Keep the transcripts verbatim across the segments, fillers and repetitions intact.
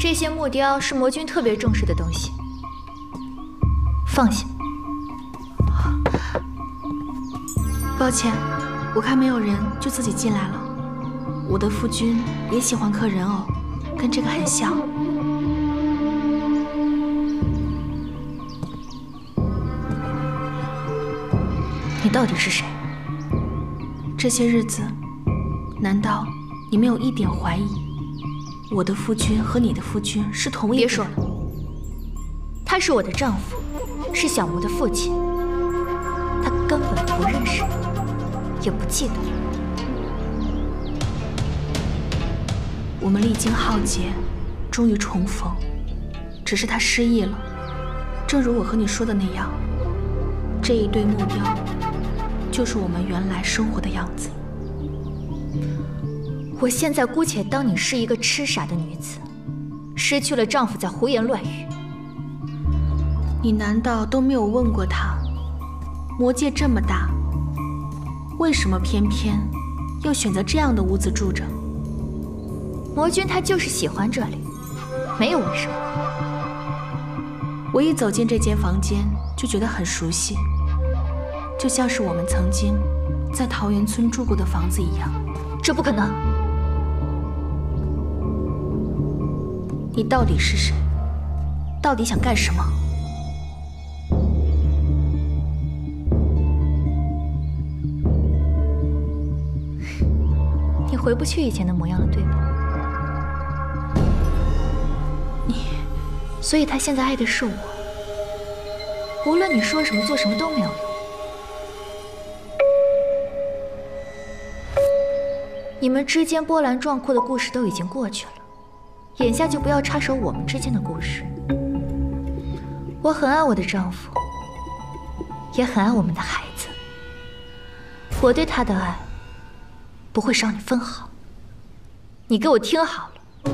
这些木雕是魔君特别重视的东西，放下。抱歉，我看没有人，就自己进来了。我的夫君也喜欢刻人偶，跟这个很像。你到底是谁？这些日子，难道你没有一点怀疑？ 我的夫君和你的夫君是同一个人。别说了，他是我的丈夫，是小魔的父亲。他根本不认识你，也不记得你。我们历经浩劫，终于重逢，只是他失忆了。正如我和你说的那样，这一对木雕就是我们原来生活的样子。 我现在姑且当你是一个痴傻的女子，失去了丈夫在胡言乱语。你难道都没有问过他，魔界这么大，为什么偏偏要选择这样的屋子住着？魔君他就是喜欢这里，没有为什么。我一走进这间房间就觉得很熟悉，就像是我们曾经在桃源村住过的房子一样。这不可能！ 你到底是谁？到底想干什么？你回不去以前的模样了，对吧？你，所以他现在爱的是我。无论你说什么、做什么都没有用。你们之间波澜壮阔的故事都已经过去了。 眼下就不要插手我们之间的故事。我很爱我的丈夫，也很爱我们的孩子。我对他的爱不会少你分毫。你给我听好了，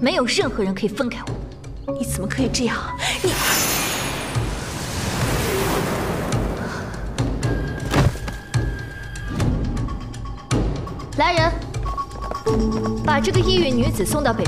没有任何人可以分开我们。你怎么可以这样？你……来人，把这个抑郁女子送到北。